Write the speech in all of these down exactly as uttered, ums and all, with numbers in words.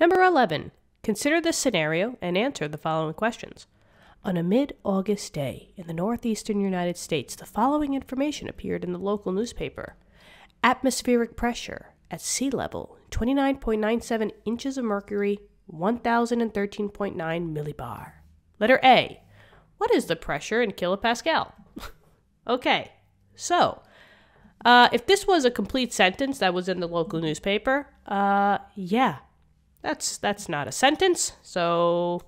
Number eleven. Consider this scenario and answer the following questions. On a mid-August day in the northeastern United States, the following information appeared in the local newspaper. Atmospheric pressure at sea level, twenty-nine point nine seven inches of mercury, one thousand thirteen point nine millibar. Letter A. What is the pressure in kilopascal? Okay, so uh, if this was a complete sentence that was in the local newspaper, uh, yeah. That's that's not a sentence, so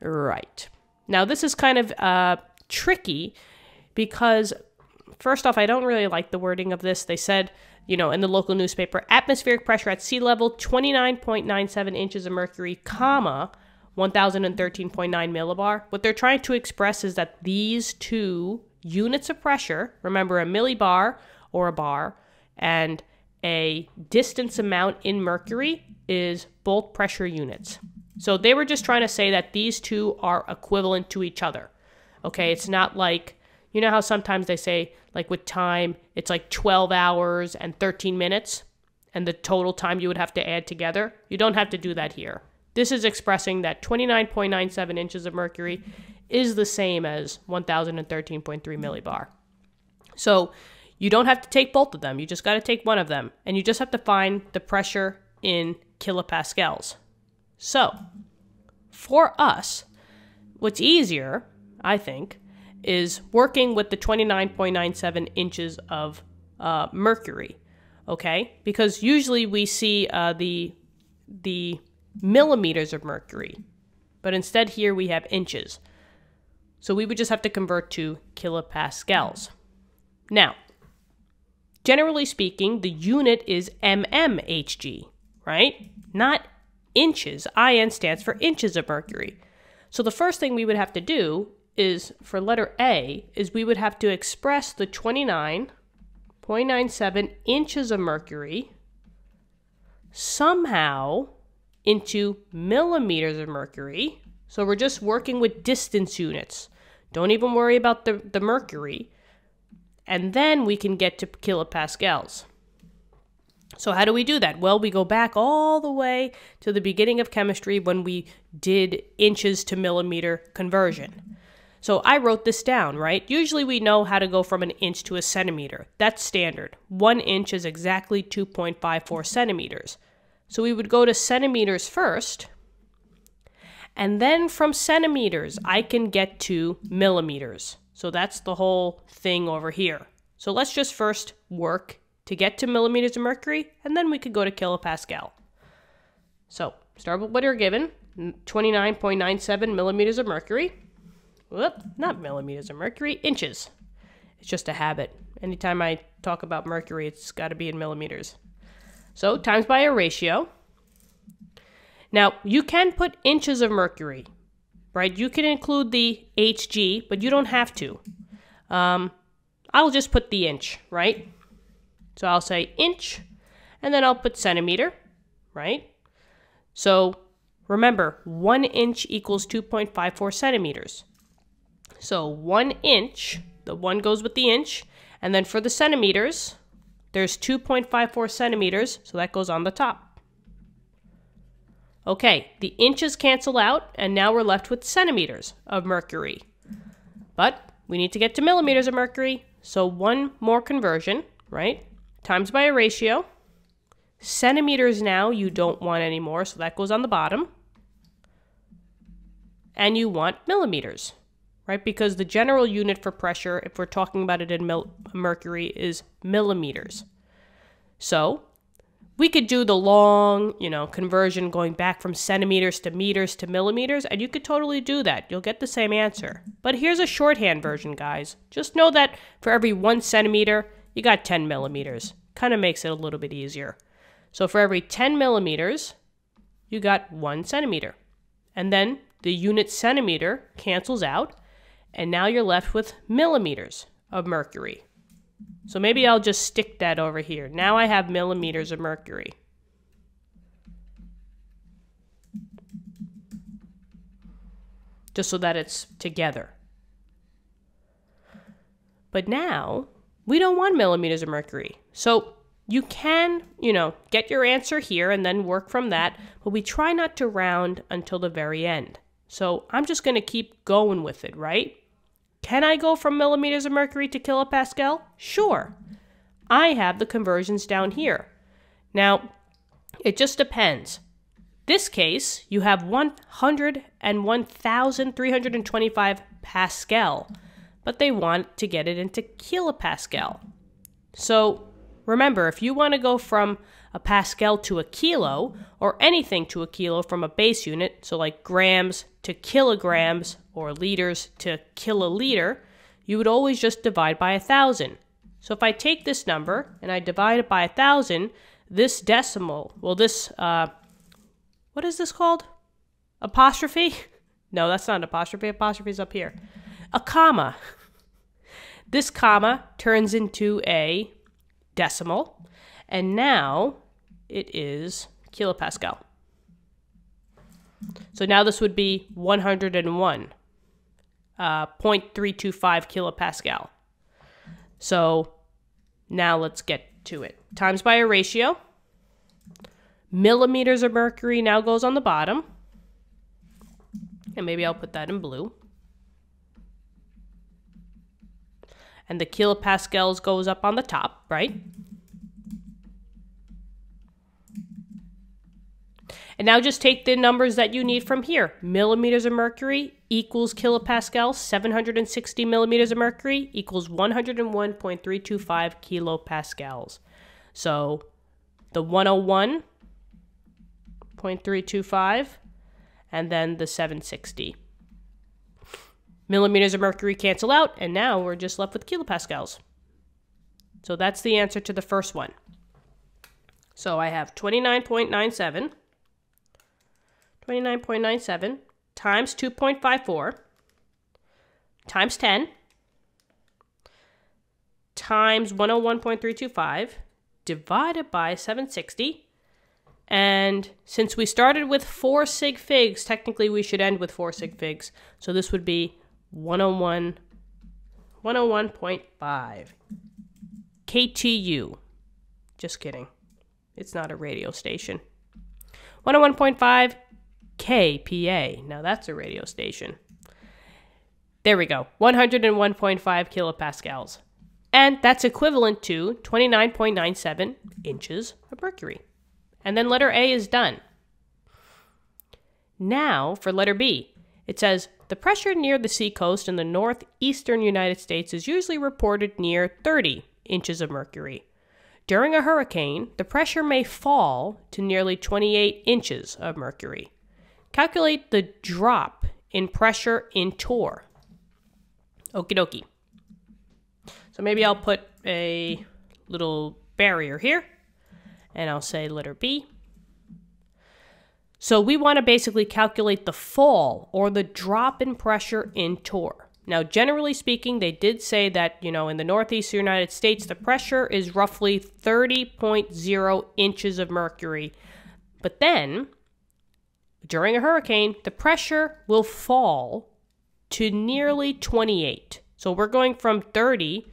right. Now this is kind of uh, tricky because first off, I don't really like the wording of this. They said, you know, in the local newspaper, atmospheric pressure at sea level, twenty-nine point nine seven inches of mercury, comma, one thousand thirteen point nine millibar. What they're trying to express is that these two units of pressure, remember a millibar or a bar, and a distance amount in mercury is both pressure units. So they were just trying to say that these two are equivalent to each other. Okay, it's not like, you know how sometimes they say, like with time, it's like twelve hours and thirteen minutes, and the total time you would have to add together? You don't have to do that here. This is expressing that twenty-nine point nine seven inches of mercury is the same as one thousand thirteen point three millibar. So you don't have to take both of them. You just got to take one of them, and you just have to find the pressure in kilopascals. So for us, what's easier, I think, is working with the twenty-nine point nine seven inches of uh, mercury, okay? Because usually we see uh, the, the millimeters of mercury, but instead here we have inches. So we would just have to convert to kilopascals. Now, generally speaking, the unit is mmHg, right? Not inches. I N stands for inches of mercury. So the first thing we would have to do is, for letter A, is we would have to express the twenty-nine point nine seven inches of mercury somehow into millimeters of mercury. So we're just working with distance units. Don't even worry about the, the mercury. And then we can get to kilopascals. So how do we do that? Well, we go back all the way to the beginning of chemistry when we did inches to millimeter conversion. So I wrote this down, right? Usually we know how to go from an inch to a centimeter. That's standard. One inch is exactly two point five four centimeters. So we would go to centimeters first. And then from centimeters, I can get to millimeters. So that's the whole thing over here. So let's just first work to get to millimeters of mercury, and then we could go to kilopascal. So start with what you're given, twenty-nine point nine seven millimeters of mercury. Whoop, not millimeters of mercury, inches. It's just a habit. Anytime I talk about mercury, it's got to be in millimeters. So times by a ratio. Now, you can put inches of mercury, right? You can include the Hg, but you don't have to. Um, I'll just put the inch, right? So I'll say inch, and then I'll put centimeter, right? So remember, one inch equals two point five four centimeters. So one inch, the one goes with the inch, and then for the centimeters, there's two point five four centimeters, so that goes on the top. Okay, the inches cancel out, and now we're left with centimeters of mercury. But we need to get to millimeters of mercury, so one more conversion, right? Times by a ratio. Centimeters now you don't want anymore, so that goes on the bottom. And you want millimeters, right? Because the general unit for pressure, if we're talking about it in mil mercury, is millimeters. So we could do the long, you know, conversion going back from centimeters to meters to millimeters, and you could totally do that. You'll get the same answer. But here's a shorthand version, guys. Just know that for every one centimeter, you got ten millimeters. Kind of makes it a little bit easier. So for every ten millimeters, you got one centimeter. And then the unit centimeter cancels out, and now you're left with millimeters of mercury. So maybe I'll just stick that over here. Now I have millimeters of mercury. Just so that it's together. But now we don't want millimeters of mercury. So You can, you know, get your answer here and then work from that, but we try not to round until the very end. So I'm just going to keep going with it, right? Can I go from millimeters of mercury to kilopascal? Sure. I have the conversions down here. Now, it just depends. This case, you have one hundred and one thousand three hundred twenty-five pascal, but they want to get it into kilopascal. So remember, if you want to go from a pascal to a kilo, or anything to a kilo from a base unit, so like grams to kilograms or liters to kiloliter, you would always just divide by a thousand. So if I take this number and I divide it by a thousand, this decimal, well, this, uh, what is this called? Apostrophe? No, that's not an apostrophe. Apostrophe is up here. A comma. This comma turns into a decimal, and now it is kilopascal. So now this would be one hundred and one, uh, zero point three two five kilopascal. So now let's get to it. Times by a ratio. Millimeters of mercury now goes on the bottom. And maybe I'll put that in blue. And the kilopascals goes up on the top, right? And now just take the numbers that you need from here. Millimeters of mercury equals kilopascal. seven hundred sixty millimeters of mercury equals one hundred and one point three two five kilopascals. So the one hundred one point three two five and then the seven hundred sixty. Millimeters of mercury cancel out, and now we're just left with kilopascals. So that's the answer to the first one. So I have twenty-nine point nine seven, twenty-nine point nine seven times two point five four times ten times one hundred one point three two five divided by seven hundred sixty. And since we started with four sig figs, technically we should end with four sig figs. So this would be one hundred one, one hundred one point five K T U. Just kidding. It's not a radio station. one hundred one point five K P A. Now that's a radio station. There we go. one hundred one point five kilopascals. And that's equivalent to twenty-nine point nine seven inches of mercury. And then letter A is done. Now for letter B. It says, the pressure near the seacoast in the northeastern United States is usually reported near thirty inches of mercury. During a hurricane, the pressure may fall to nearly twenty-eight inches of mercury. Calculate the drop in pressure in torr. Okie dokie. So maybe I'll put a little barrier here. And I'll say letter B. So we want to basically calculate the fall or the drop in pressure in torr. Now, generally speaking, they did say that, you know, in the northeastern United States, the pressure is roughly thirty point zero inches of mercury. But then, during a hurricane, the pressure will fall to nearly twenty-eight. So we're going from thirty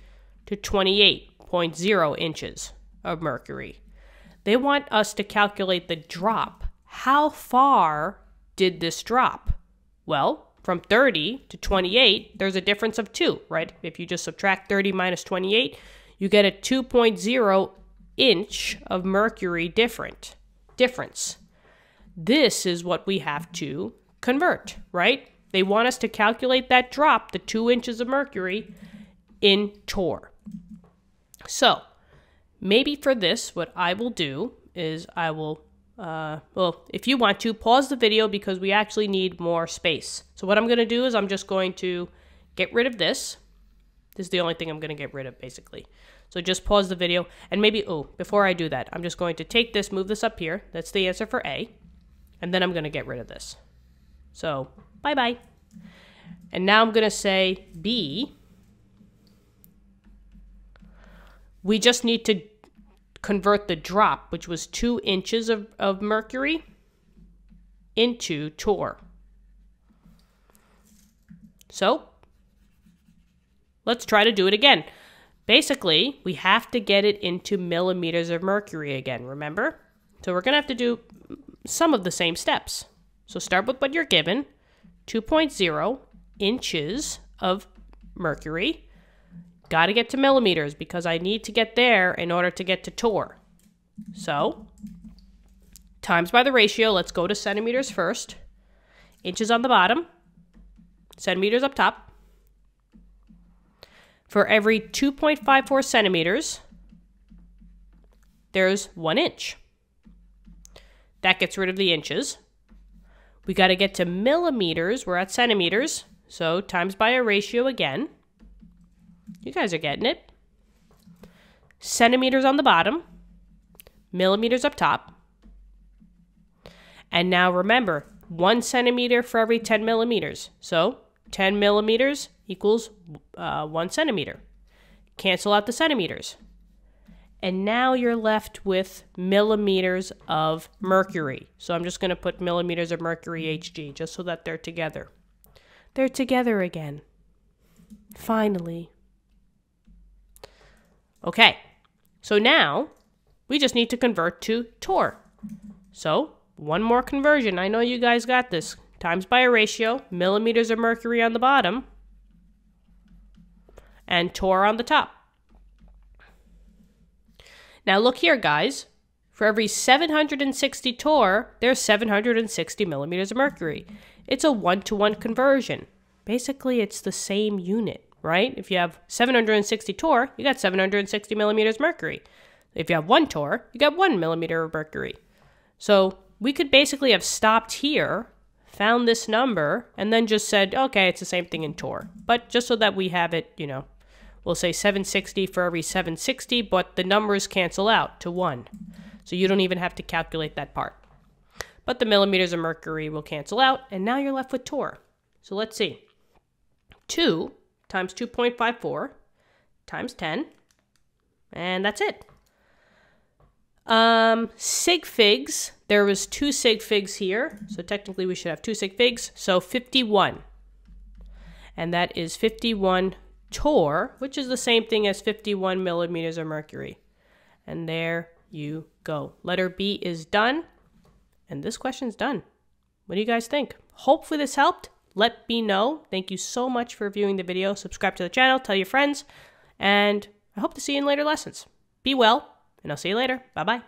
to twenty-eight point zero inches of mercury. They want us to calculate the drop. How far did this drop? Well, from thirty to twenty-eight, there's a difference of two, right? If you just subtract thirty minus twenty-eight, you get a two point zero inch of mercury different, difference. This is what we have to convert, right? They want us to calculate that drop, the two inches of mercury, in torr. So, maybe for this, what I will do is I will, uh, well, if you want to, pause the video because we actually need more space. So what I'm going to do is I'm just going to get rid of this. This is the only thing I'm going to get rid of, basically. So just pause the video and maybe, oh, before I do that, I'm just going to take this, move this up here. That's the answer for A. And then I'm going to get rid of this. So bye-bye. And now I'm going to say B. We just need to convert the drop, which was two inches of, of mercury, into torr. So let's try to do it again. Basically, we have to get it into millimeters of mercury again, remember? So we're going to have to do some of the same steps. So start with what you're given, two point zero inches of mercury. Got to get to millimeters because I need to get there in order to get to torr. So times by the ratio, let's go to centimeters first. Inches on the bottom, centimeters up top. For every two point five four centimeters, there's one inch. That gets rid of the inches. We got to get to millimeters. We're at centimeters. So times by a ratio again. You guys are getting it. Centimeters on the bottom. Millimeters up top. And now remember, one centimeter for every ten millimeters. So ten millimeters equals uh, one centimeter. Cancel out the centimeters. And now you're left with millimeters of mercury. So I'm just going to put millimeters of mercury H G just so that they're together. They're together again. Finally. Okay. So now we just need to convert to torr. So one more conversion. I know you guys got this. Times by a ratio, millimeters of mercury on the bottom, and torr on the top. Now look here, guys. For every seven hundred sixty torr, there's seven hundred sixty millimeters of mercury. It's a one-to-one conversion. Basically, it's the same unit, right? If you have seven hundred sixty torr, you got seven hundred sixty millimeters of mercury. If you have one torr, you got one millimeter of mercury. So we could basically have stopped here, found this number, and then just said, okay, it's the same thing in torr. But just so that we have it, you know, we'll say seven hundred sixty for every seven hundred sixty, but the numbers cancel out to one. So you don't even have to calculate that part. But the millimeters of mercury will cancel out, and now you're left with torr. So let's see. two times two point five four times ten, and that's it. Um, sig figs, there was two sig figs here, so technically we should have two sig figs, so fifty-one. And that is fifty-one torr, which is the same thing as fifty-one millimeters of mercury. And there you go. Letter B is done. And this question's done. What do you guys think? Hopefully this helped. Let me know. Thank you so much for viewing the video. Subscribe to the channel. Tell your friends. And I hope to see you in later lessons. Be well, and I'll see you later. Bye-bye.